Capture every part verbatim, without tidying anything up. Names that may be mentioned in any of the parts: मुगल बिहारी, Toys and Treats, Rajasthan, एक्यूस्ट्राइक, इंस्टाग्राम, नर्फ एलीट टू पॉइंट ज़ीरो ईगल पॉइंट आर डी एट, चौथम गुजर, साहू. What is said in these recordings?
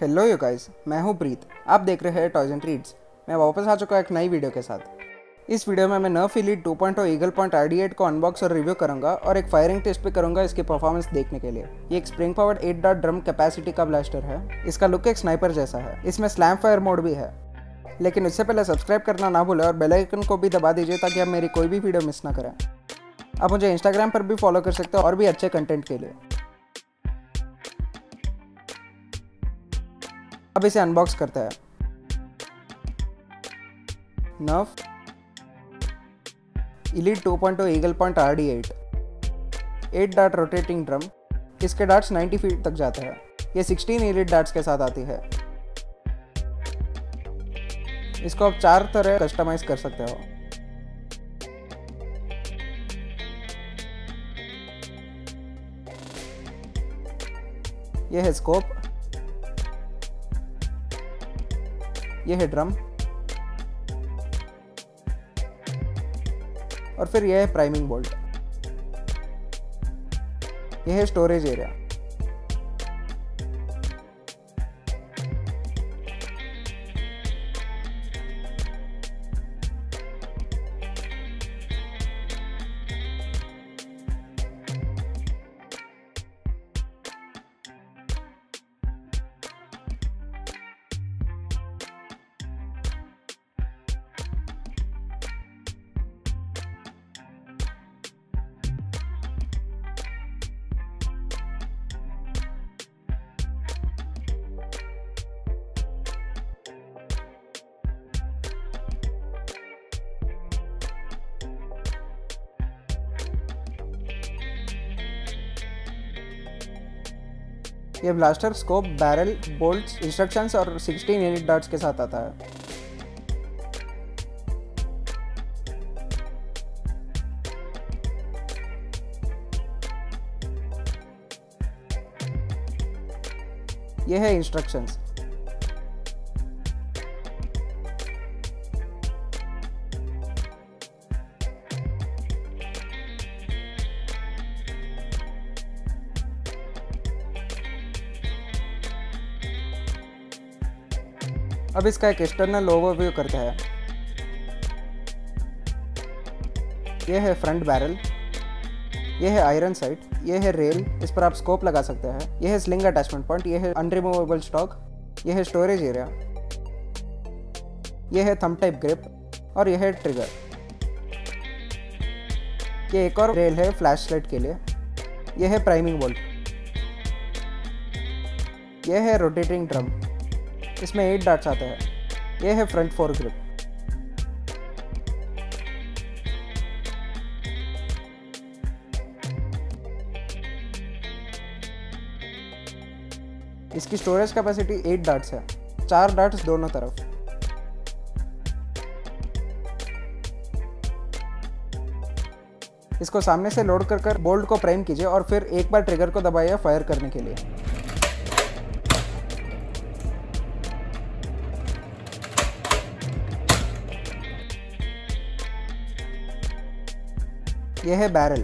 Hello you guys, मैं हूं प्रीत। आप देख रहे हैं टॉयज एंड ट्रीट्स। मैं वापस आ चुका हूं एक नई वीडियो के साथ। इस वीडियो में मैं नर्फ एलीट टू पॉइंट ज़ीरो ईगल पॉइंट आर डी एट को अनबॉक्स और रिव्यू करूंगा और एक फायरिंग टेस्ट भी करूंगा इसकी परफॉर्मेंस देखने के लिए। ये एक spring powered eight dot drum capacity का ब्लास्टर है। इसका लुक एक स्नाइपर जैसा है। इसमें स्लैम फायर मोड भी है। लेकिन उससे पहले सब्सक्राइब करना ना भूलें और बेल आइकन को भी दबा दीजिए ताकि आप मेरी कोई भी वीडियो मिस ना करें। आप मुझे इंस्टाग्राम पर भी फॉलो कर सकते हो और भी अच्छे कंटेंट के लिए। अब इसे अनबॉक्स करता है। नर्फ एलीट टू पॉइंट ज़ीरो ईगल पॉइंट आर डी एट eight dart rotating drum. इसके डार्ट्स नब्बे फीट तक जाते हैं। ये सोलह एलीट डार्ट्स के साथ आती है। इसको आप चार तरह कस्टमाइज कर सकते हो। यह है स्कोप, यह है ड्रम और फिर यह है प्राइमिंग बोल्ट। यह है स्टोरेज एरिया। ये blaster scope, barrel, bolts, instructions और सोलह एलीट डार्ट्स के साथ आता है। ये है इंस्ट्रक्शंस। अब इसका एक एक्सटर्नल ओवरव्यू करते हैं। यह है फ्रंट बैरल, यह है आयरन साइट, यह है रेल, इस पर आप स्कोप लगा सकते हैं। यह है स्लिंग अटैचमेंट पॉइंट, यह है अनरिमूवेबल स्टॉक, यह है स्टोरेज एरिया, यह है थंब टाइप ग्रिप और यह है ट्रिगर। यह एक और रेल है फ्लैश लाइट के लिए। यह है प्राइमिंग बोल्ट। यह है रोटेटिंग ड्रम, इसमें एट डार्ट्स आते हैं। यह है फ्रंट फोर ग्रिप। इसकी स्टोरेज कैपेसिटी एट डार्ट्स है, चार डार्ट्स दोनों तरफ। इसको सामने से लोड कर कर बोल्ट को प्राइम कीजिए और फिर एक बार ट्रिगर को दबाइए फायर करने के लिए। यह है बैरल।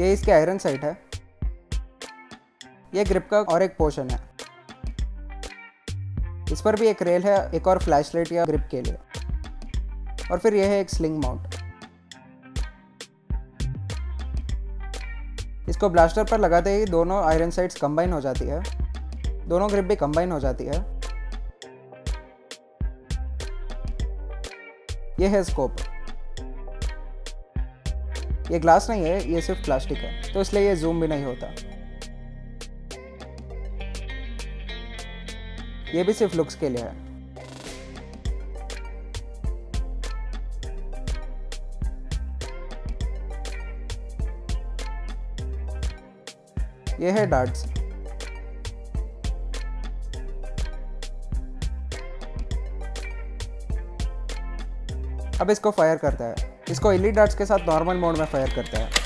यह इसके आयरन साइट है। यह ग्रिप का और एक पोर्शन है। इस पर भी एक रेल है, एक और फ्लैशलाइट या ग्रिप के लिए, और फिर यह है एक स्लिंग माउंट। इसको ब्लास्टर पर लगाते ही दोनों आयरन साइट्स कंबाइन हो जाती है, दोनों ग्रिप भी कंबाइन हो जाती है। यह है स्कोप। यह ग्लास नहीं है, यह सिर्फ प्लास्टिक है, तो इसलिए यह जूम भी नहीं होता। यह भी सिर्फ लुक्स के लिए है। यह है डार्ट्स। अब इसको फायर करता है। इसको एलीट डार्ट्स के साथ नॉर्मल मोड में फायर करता है।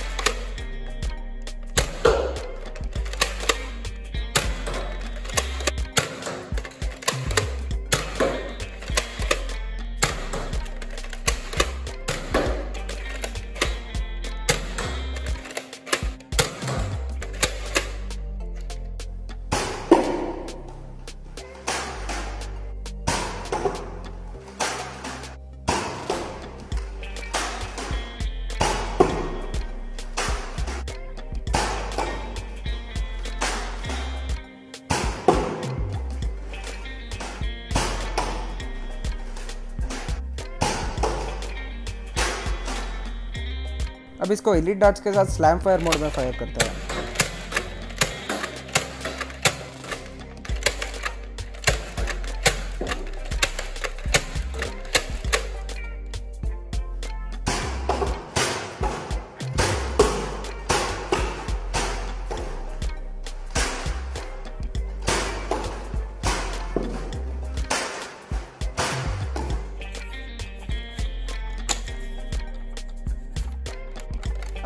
अब इसको एलीट डॉट्स के साथ स्लैम फायर मोड में फायर करता है।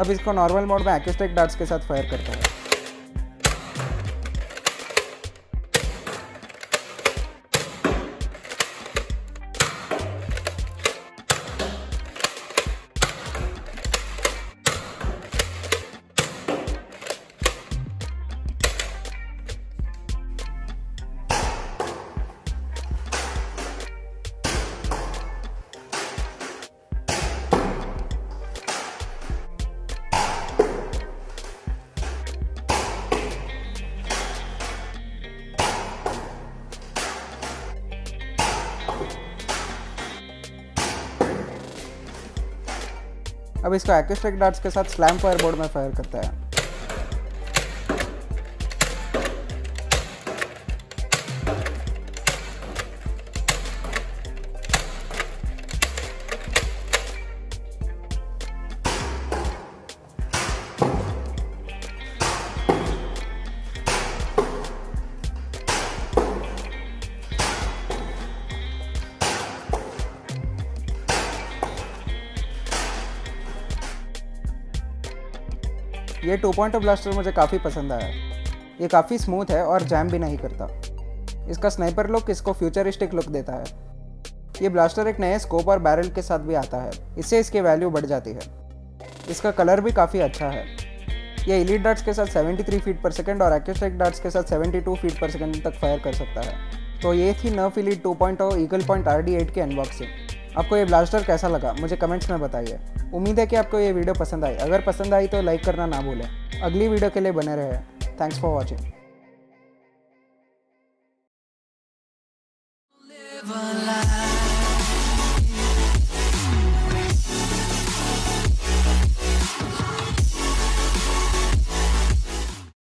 अब इसको नॉर्मल मोड में एक्यूस्ट्राइक डार्ट्स के साथ फायर करता है। अब इसको एक्यूस्ट्राइक डार्ट्स के साथ स्लैम फायर बोर्ड में फायर करता है। ये टू पॉइंट ओ ब्लास्टर मुझे काफ़ी पसंद आया। ये काफ़ी स्मूथ है और जैम भी नहीं करता। इसका स्नाइपर लुक इसको फ्यूचरिस्टिक लुक देता है। ये ब्लास्टर एक नए स्कोप और बैरल के साथ भी आता है, इससे इसकी वैल्यू बढ़ जाती है। इसका कलर भी काफ़ी अच्छा है। ये एलीट डार्ट्स के साथ seventy three feet per second और एक्यूस्ट्राइक डार्ट्स के साथ seventy two feet per second तक फायर कर सकता है। तो ये थी Nerf Elite two point O Eagle point R D eight की अनबॉक्सिंग। आपको ये ब्लास्टर कैसा लगा मुझे कमेंट्स में बताइए। उम्मीद है कि आपको ये वीडियो पसंद आई। अगर पसंद आई तो लाइक करना ना भूलें। अगली वीडियो के लिए बने रहें। Thanks for watching.